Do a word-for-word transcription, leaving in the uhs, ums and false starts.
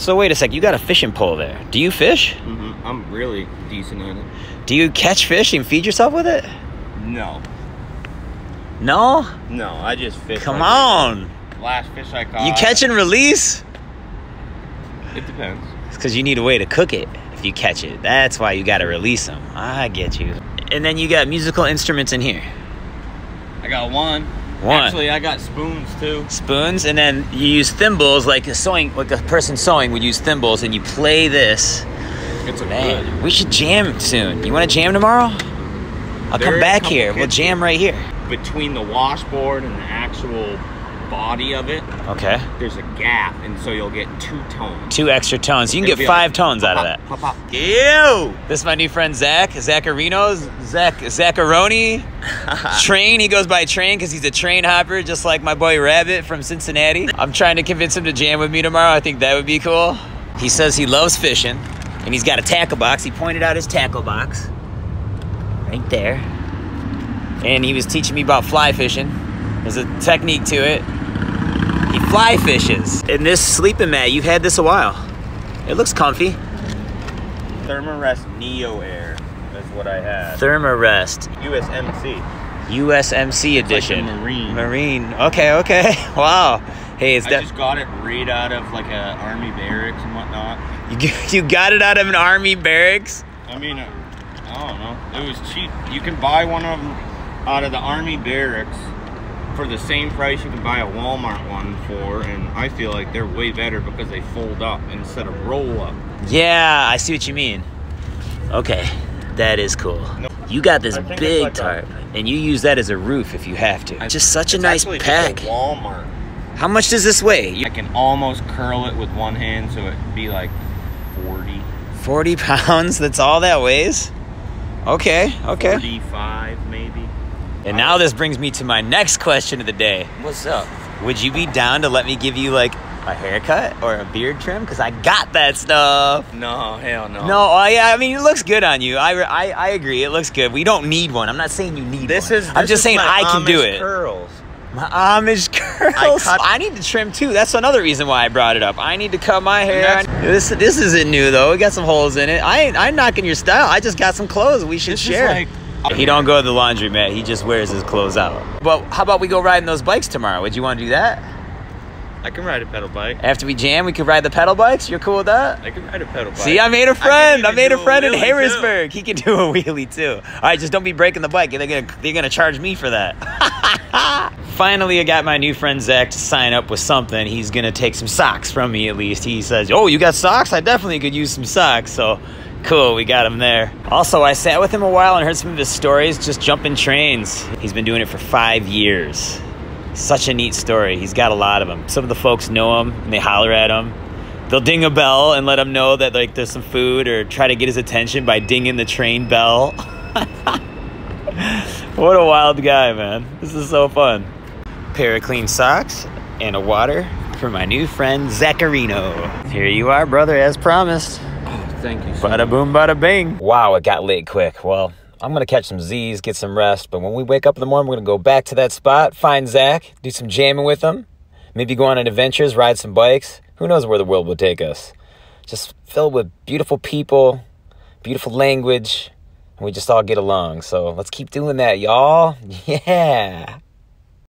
So wait a sec, you got a fishing pole there. Do you fish? Mm-hmm. I'm really decent at it. Do you catch fish and feed yourself with it? No. No? No, I just fish. Come like on. It. Last fish I caught. You catch and release? It depends. It's because you need a way to cook it if you catch it. That's why you got to release them. I get you. And then you got musical instruments in here. I got one. One. Actually, I got spoons too. Spoons, and then you use thimbles, like a sewing, like a person sewing would use thimbles, and you play this. It's a man. Good. We should jam soon. You want to jam tomorrow? I'll there come back here. We'll jam right here. Between the washboard and the actual body of it, okay, there's a gap, and so you'll get two tones. Two extra tones. You can It'll get five like, tones pop, out of that. Pop, pop, pop. Ew! This is my new friend Zach, Zacharino's, Zach, Zacharoni. Train, he goes by Train because he's a train hopper, just like my boy Rabbit from Cincinnati. I'm trying to convince him to jam with me tomorrow. I think that would be cool. He says he loves fishing, and he's got a tackle box. He pointed out his tackle box, right there. And he was teaching me about fly fishing. There's a technique to it. He fly fishes. And this sleeping mat, you've had this a while. It looks comfy. Thermarest Neo Air is what I had. Thermarest. U S M C. U S M C it's edition. Like Marine. Marine. Okay, okay. Wow. Hey, it's I just got it right out of like an army barracks and whatnot. You got it out of an army barracks? I mean, I don't know. It was cheap. You can buy one of them out of the army barracks for the same price you can buy a Walmart one for, and I feel like they're way better because they fold up instead of roll up. Yeah, I see what you mean. Okay, that is cool. No, you got this big like tarp, a, and you use that as a roof if you have to. I, just such a nice pack. Just a Walmart. How much does this weigh? You, I can almost curl it with one hand, so it'd be like forty. forty pounds? That's all that weighs? Okay, okay. forty-five maybe. And now this brings me to my next question of the day. What's up? Would you be down to let me give you like a haircut or a beard trim? Because I got that stuff. No, hell no. No, I, I mean, it looks good on you. I, I, I agree. It looks good. We don't need one. I'm not saying you need this one. Is, this I'm just is saying I Amish can do it. Curls. My Amish curls. I, I need to trim too. That's another reason why I brought it up. I need to cut my hair. This this isn't new though. We got some holes in it. I ain't I'm knocking your style. I just got some clothes we should this share. Is like he don't go to the laundromat. He just wears his clothes out. Well, how about we go riding those bikes tomorrow? Would you want to do that? I can ride a pedal bike. After we jam, we could ride the pedal bikes? You're cool with that? I can ride a pedal bike. See, I made a friend. I, I made a friend a in Harrisburg. Too. He can do a wheelie, too. All right, just don't be breaking the bike. They're going to they're gonna charge me for that. Finally, I got my new friend Zack to sign up with something. He's going to take some socks from me, at least. He says, oh, you got socks? I definitely could use some socks, so... Cool, we got him there. Also, I sat with him a while and heard some of his stories, just jumping trains. He's been doing it for five years. Such a neat story. He's got a lot of them. Some of the folks know him and they holler at him. They'll ding a bell and let him know that like there's some food or try to get his attention by dinging the train bell. What a wild guy, man. This is so fun. Pair of clean socks and a water for my new friend, Zacharino. Here you are, brother, as promised. Thank you. So bada boom, bada bing. Wow, it got late quick. Well, I'm going to catch some Z's, get some rest. But when we wake up in the morning, we're going to go back to that spot, find Zach, do some jamming with him. Maybe go on adventures, ride some bikes. Who knows where the world will take us. Just filled with beautiful people, beautiful language. And we just all get along. So let's keep doing that, y'all. Yeah.